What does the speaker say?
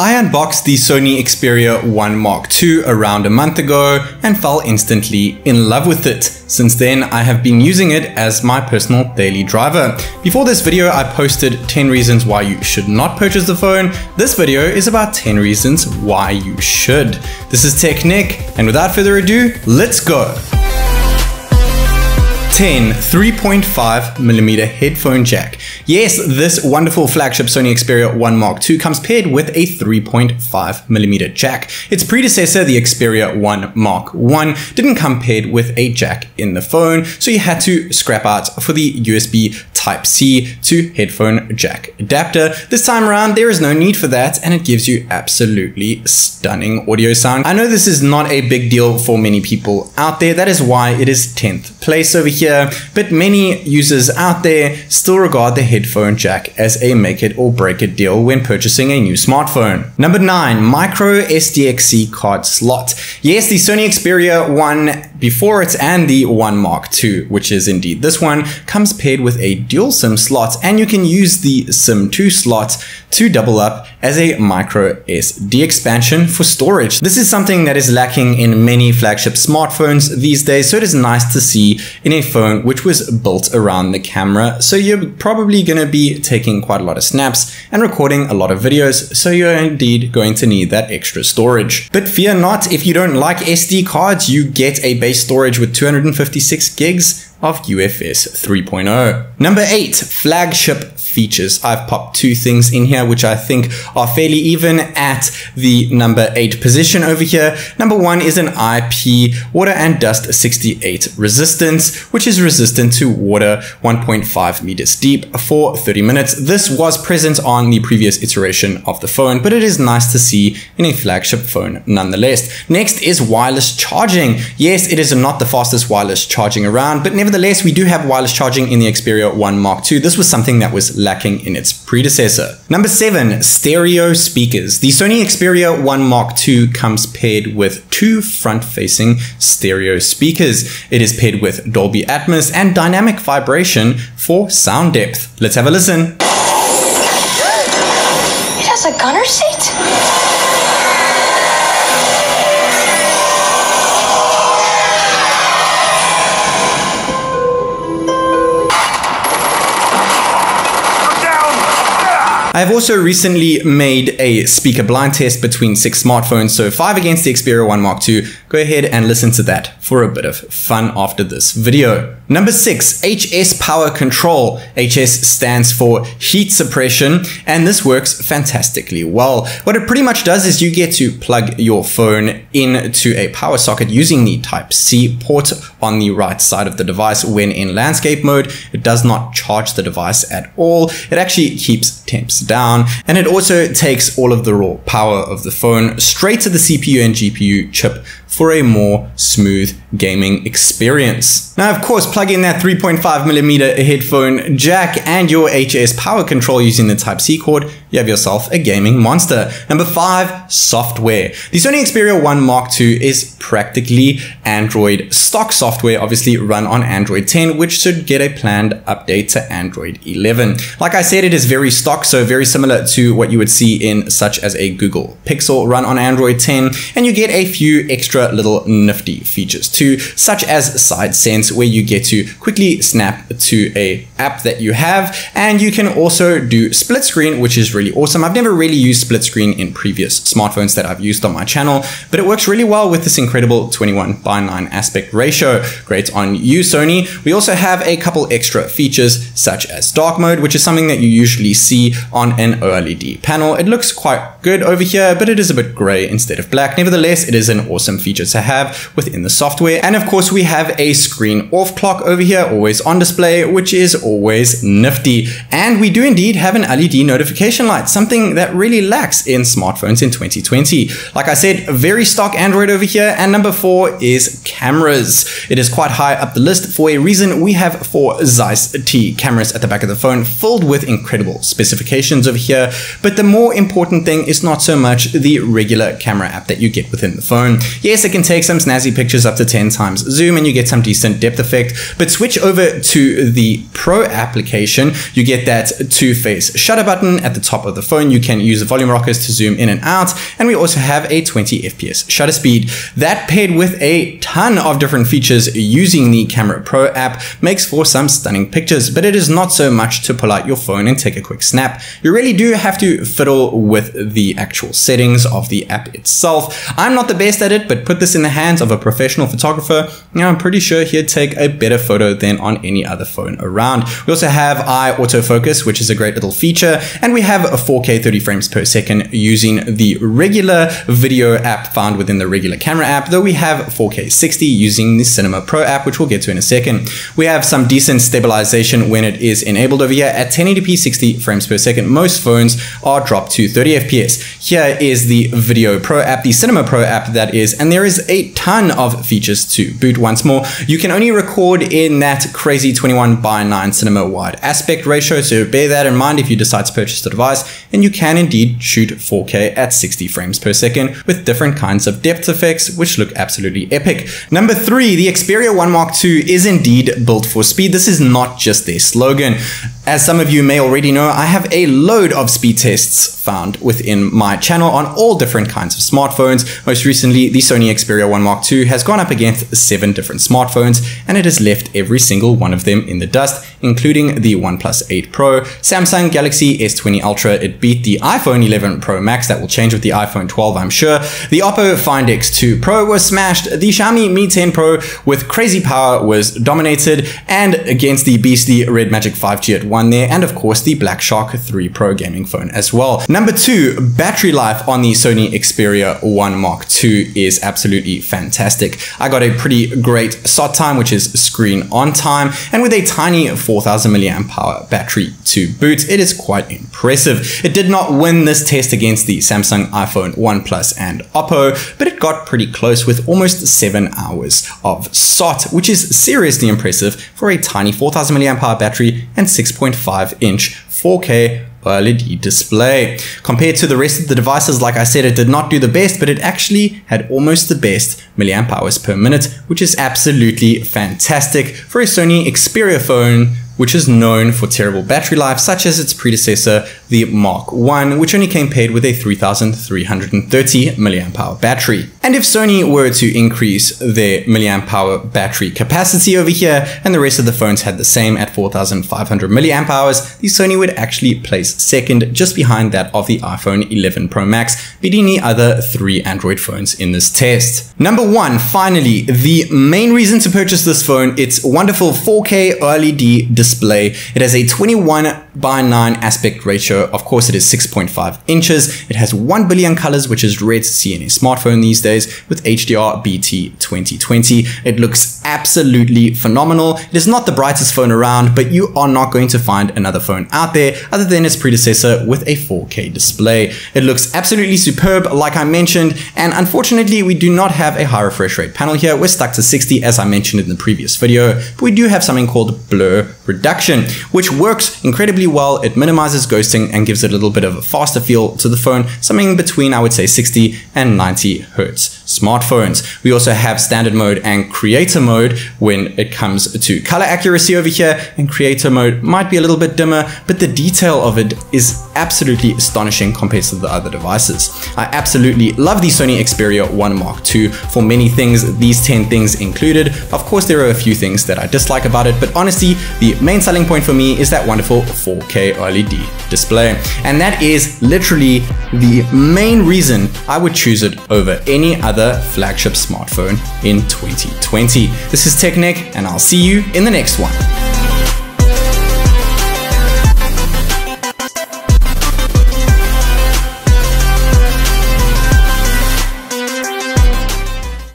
I unboxed the Sony Xperia 1 Mark II around a month ago and fell instantly in love with it. Since then, I have been using it as my personal daily driver. Before this video, I posted 10 reasons why you should not purchase the phone. This video is about 10 reasons why you should. This is TechNick, and without further ado, let's go. 10. 3.5mm headphone jack. Yes, this wonderful flagship Sony Xperia 1 Mark II comes paired with a 3.5mm jack. Its predecessor, the Xperia 1 Mark I, didn't come paired with a jack in the phone, so you had to scrap out for the USB Type-C to headphone jack adapter. This time around, there is no need for that, and it gives you absolutely stunning audio sound. I know this is not a big deal for many people out there, that is why it is 10th place over here. But many users out there still regard the headphone jack as a make it or break it deal when purchasing a new smartphone. Number 9, micro SDXC card slot. Yes, the Sony Xperia 1 before it and the 1 Mark II, which is indeed this one, comes paired with a dual SIM slot, and you can use the SIM 2 slot to double up as a micro SD expansion for storage. This is something that is lacking in many flagship smartphones these days, so it is nice to see in a phone which was built around the camera. So you're probably going to be taking quite a lot of snaps and recording a lot of videos, so you're indeed going to need that extra storage. But fear not, if you don't like SD cards, you get a base storage with 256 gigs of UFS 3.0. Number 8, flagship features. I've popped two things in here which I think are fairly even at the number 8 position over here. Number 1 is an IP water and dust 68 resistance, which is resistant to water 1.5 meters deep for 30 minutes. This was present on the previous iteration of the phone, but it is nice to see in a flagship phone nonetheless. Next is wireless charging. Yes, it is not the fastest wireless charging around, but nevertheless, we do have wireless charging in the Xperia 1 Mark II. This was something that was lacking in its predecessor. Number 7, stereo speakers. The Sony Xperia 1 Mark II comes paired with two front-facing stereo speakers. It is paired with Dolby Atmos and dynamic vibration for sound depth. Let's have a listen. It has a gunner seat? I've also recently made a speaker blind test between 6 smartphones, so 5 against the Xperia 1 Mark II. Go ahead and listen to that for a bit of fun after this video. Number 6, HS power control. HS stands for heat suppression, and this works fantastically well. What it pretty much does is you get to plug your phone into a power socket using the Type-C port on the right side of the device when in landscape mode. It does not charge the device at all. It actually keeps temps down, and it also takes all of the raw power of the phone straight to the CPU and GPU chip for a more smooth gaming experience. Now, of course, plug in that 3.5mm headphone jack and your HS power control using the Type-C cord, you have yourself a gaming monster. Number 5, software. The Sony Xperia 1 Mark II is practically Android stock software, obviously run on Android 10, which should get a planned update to Android 11. Like I said, it is very stock, so very similar to what you would see in such as a Google Pixel run on Android 10, and you get a few extra little nifty features too, such as SideSense, where you get to quickly snap to a app that you have, and you can also do split screen, which is really awesome. I've never really used split screen in previous smartphones that I've used on my channel, but it works really well with this incredible 21:9 aspect ratio. Great on you, Sony. We also have a couple extra features such as dark mode, which is something that you usually see on an OLED panel. It looks quite good over here, but it is a bit gray instead of black. Nevertheless, it is an awesome feature to have within the software. And of course, we have a screen off clock over here, always on display, which is always nifty. And we do indeed have an LED notification light, something that really lacks in smartphones in 2020. Like I said, very stock Android over here. And number 4 is cameras. It is quite high up the list for a reason. We have 4 Zeiss T cameras at the back of the phone, filled with incredible specifications over here. But the more important thing is not so much the regular camera app that you get within the phone. Yes, it can take some snazzy pictures up to 10 10 times zoom and you get some decent depth effect. But switch over to the Pro application, you get that two-phase shutter button at the top of the phone. You can use the volume rockers to zoom in and out. And we also have a 20 FPS shutter speed. That paired with a ton of different features using the Camera Pro app makes for some stunning pictures, but it is not so much to pull out your phone and take a quick snap. You really do have to fiddle with the actual settings of the app itself. I'm not the best at it, but put this in the hands of a professional photographer, you know, I'm pretty sure he'd take a better photo than on any other phone around. We also have eye autofocus, which is a great little feature, and we have a 4K 30 frames per second using the regular video app found within the regular camera app, though we have 4K 60 using the Cinema Pro app, which we'll get to in a second. We have some decent stabilization when it is enabled over here at 1080p 60 frames per second. Most phones are dropped to 30 FPS. Here is the Video Pro app, the Cinema Pro app that is, and there is a ton of features to boot. Once more, you can only record in that crazy 21:9 cinema wide aspect ratio, so bear that in mind if you decide to purchase the device, and you can indeed shoot 4K at 60 frames per second with different kinds of depth effects, which look absolutely epic. Number three, the Xperia 1 Mark II is indeed built for speed. This is not just their slogan. As some of you may already know, I have a load of speed tests found within my channel on all different kinds of smartphones. Most recently, the Sony Xperia 1 Mark II has gone up against 7 different smartphones, and it has left every single one of them in the dust, including the OnePlus 8 Pro, Samsung Galaxy S20 Ultra. It beat the iPhone 11 Pro Max. That will change with the iPhone 12, I'm sure. The Oppo Find X2 Pro was smashed. The Xiaomi Mi 10 Pro with crazy power was dominated, and against the beastly Red Magic 5G at 1 there, and of course the Black Shark 3 Pro gaming phone as well. Number two, battery life on the Sony Xperia 1 Mark II is absolutely fantastic. I got a pretty great SOT time, which is screen on time, and with a tiny 4000 milliamp hour battery to boot, it is quite impressive. It did not win this test against the Samsung, iPhone, OnePlus and Oppo, but it got pretty close with almost 7 hours of SOT, which is seriously impressive for a tiny 4000 milliamp hour battery and 6.5-inch 4K OLED display. Compared to the rest of the devices, like I said, it did not do the best, but it actually had almost the best milliamp hours per minute, which is absolutely fantastic for a Sony Xperia phone, which is known for terrible battery life, such as its predecessor, the Mark I, which only came paired with a 3,330 milliamp hour battery. And if Sony were to increase their milliamp hour battery capacity over here, and the rest of the phones had the same at 4,500 milliamp hours, the Sony would actually place second, just behind that of the iPhone 11 Pro Max, beating the other 3 Android phones in this test. Number one, finally, the main reason to purchase this phone, its wonderful 4K OLED display. It has a 21:9 aspect ratio. Of course, it is 6.5 inches. It has 1 billion colors, which is rare to see in a smartphone these days, with HDR BT 2020. It looks absolutely phenomenal. It is not the brightest phone around, but you are not going to find another phone out there other than its predecessor with a 4K display. It looks absolutely superb, like I mentioned, and unfortunately, we do not have a high refresh rate panel here. We're stuck to 60, as I mentioned in the previous video, but we do have something called blur reduction, which works incredibly well. It minimizes ghosting and gives it a little bit of a faster feel to the phone, something between, I would say, 60 and 90 hertz smartphones. We also have standard mode and creator mode when it comes to color accuracy over here, and creator mode might be a little bit dimmer, but the detail of it is absolutely astonishing compared to the other devices. I absolutely love the Sony Xperia 1 Mark II for many things, these 10 things included. Of course, there are a few things that I dislike about it, but honestly, the main selling point for me is that wonderful 4K OLED display. And that is literally the main reason I would choose it over any other flagship smartphone in 2020. This is TechNick, and I'll see you in the next one.